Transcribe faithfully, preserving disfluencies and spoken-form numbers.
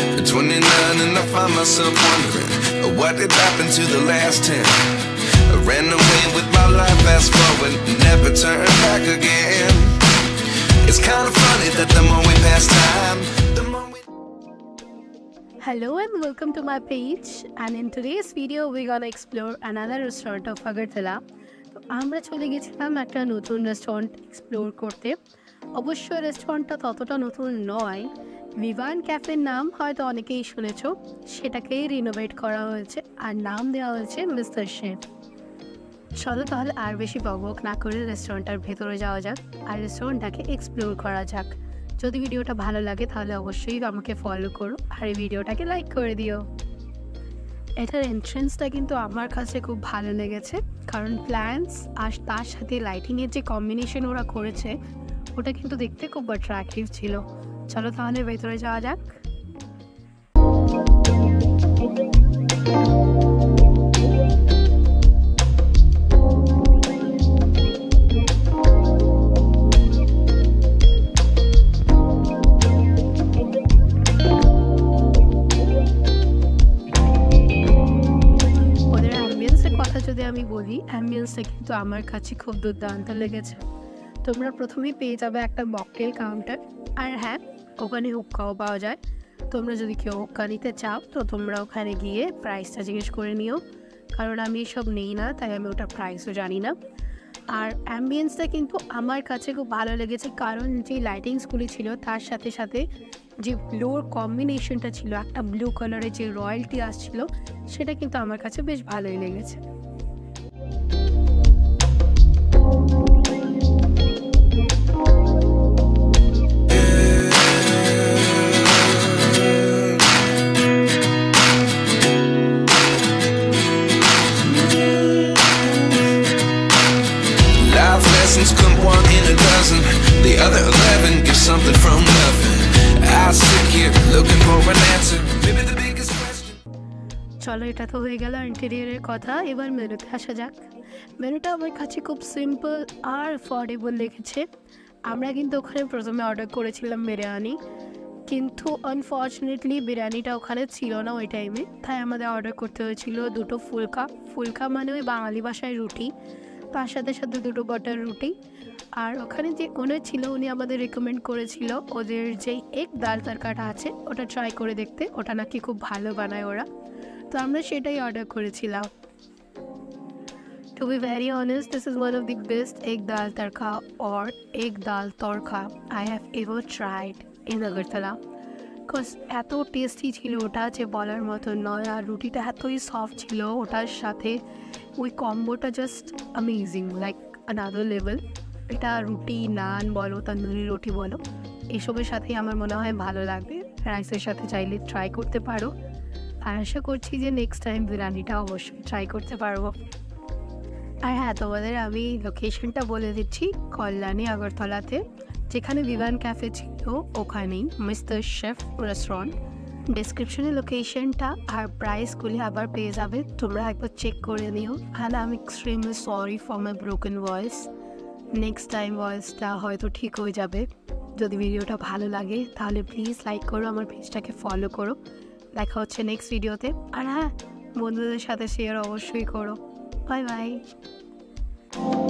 At twenty-nine and I find myself wondering, what did happen to the last ten? I ran away with my life, fast forward, never turn back again. It's kind of funny that the more we pass time, the more we... Hello and welcome to my page, and in today's video we're gonna explore another restaurant of Agartala. আমরা চলে গেছিলাম একটা নতুন restaurant explore করতে। অবশ্য রেস্টুরেন্টটা ততটা নতুন নয়, ভিভান ক্যাফের নাম হয়তো অনেকেই শুনেছো, সেটাকেই রিনোভেট করা হয়েছে আর নাম দেওয়া হয়েছে মিস্টার শেপ। চলো তাহলে আর বেশি বকবক না করে রেস্টুরেন্টটার ভেতরে যাওয়া যাক আর রেস্টুরেন্টটাকে এক্সপ্লোর করা যাক। যদি ভিডিওটা ভালো লাগে তাহলে অবশ্যই আমাকে ফলো করো আর এই ভিডিওটাকে লাইক করে দিও। এটার এন্ট্রেন্সটা কিন্তু আমার কাছে খুব ভালো লেগেছে, কারণ প্ল্যান্টস আর তার সাথে লাইটিংয়ের যে কম্বিনেশন ওরা করেছে ওটা কিন্তু দেখতে খুব অ্যাট্রাকটিভ ছিল। চলো তাহলে ভেতরে যাওয়া যাক। যদি আমি বলি, অ্যাম্বিয়েন্সটা কিন্তু আমার কাছে খুব দুর্দান্ত লেগেছে। তোমরা প্রথমেই পেয়ে যাবে একটা মকটেল কাউন্টার, আর হ্যাঁ ওখানে হুক্কাও পাওয়া যায়। তোমরা যদি কেউ হুক্কা নিতে চাও তো তোমরা ওখানে গিয়ে প্রাইসটা জিজ্ঞেস করে নিও, কারণ আমি এসব নেই না তাই আমি ওটার প্রাইসও জানি না। আর অ্যাম্বিয়েন্সটা কিন্তু আমার কাছে খুব ভালো লেগেছে, কারণ যে লাইটিংসগুলি ছিল তার সাথে সাথে যে ব্লুর কম্বিনেশনটা ছিল, একটা ব্লু কালারের যে রয়্যালটি আসছিলো সেটা কিন্তু আমার কাছে বেশ ভালোই লেগেছে। Come one in a dozen, the other eleven give something from nothing. I sit here looking for an answer, maybe the biggest question. চলো এটা তো হয়ে গেল ইন্টেরিয়রের কথা, এবার মেনুতে আসা যাক। মেনুটা আমার কাছে খুব সিম্পল আর অ্যাফোর্ডেবল লেগেছে। আমরা কিন্তু ওখানে প্রথমে অর্ডার করেছিলাম বিরিয়ানি, কিন্তু আনফর্চুনেটলি বিরিয়ানিটা ওখানে ছিল না ওই টাইমে, তাই আমাদের অর্ডার করতে হয়েছিল দুটো ফুলকা। ফুলকা মানে ওই বাঙালি ভাষায় রুটি, তার সাথে সাথে দুটো বাটার রুটি। আর ওখানে যে ওনার ছিল উনি আমাদের রেকমেন্ড করেছিল ওদের যেই এক ডাল তরকাটা আছে ওটা ট্রাই করে দেখতে, ওটা নাকি খুব ভালো বানায় ওরা, তো আমরা সেটাই অর্ডার করেছিলাম। To be very honest, this is one of the best এক ডাল তরকা অর এক dal tadka I have ever tried in Agartala, because এত টেস্টি ছিল ওটা যে বলার মতো নয়। আর রুটিটা এতই সফট ছিল, ওটার সাথে ওই কম্বোটা just amazing, like another level. এটা রুটি নান বলো তন্দুরি রুটি বলো এসবের সাথেই আমার মনে হয় ভালো লাগবে, রাইসের সাথে চাইলে ট্রাই করতে পারো। আর আশা করছি যে নেক্সট টাইম বিরিয়ানিটা অবশ্যই ট্রাই করতে পারবো। আর হ্যাঁ তোমাদের আমি লোকেশনটা বলে দিচ্ছি, কল্যাণী আগরতলাতে যেখানে ভিভান ক্যাফে ছিল ওখানেই মিস্টার শেফ রেস্টুরেন্ট। ডিসক্রিপশনে লোকেশনটা আর প্রাইসগুলি আবার পেয়ে যাবে, তোমরা একবার চেক করে নিও। হ্যাঁ আমি extremely sorry for my broken voice, next time ভয়েসটা হয়তো ঠিক হয়ে যাবে। যদি ভিডিওটা ভালো লাগে তাহলে প্লিজ লাইক করো, আমার পেজটাকে ফলো করো। দেখা হচ্ছে নেক্সট ভিডিওতে, আর হ্যাঁ বন্ধুদের সাথে শেয়ার অবশ্যই করো। Bye by.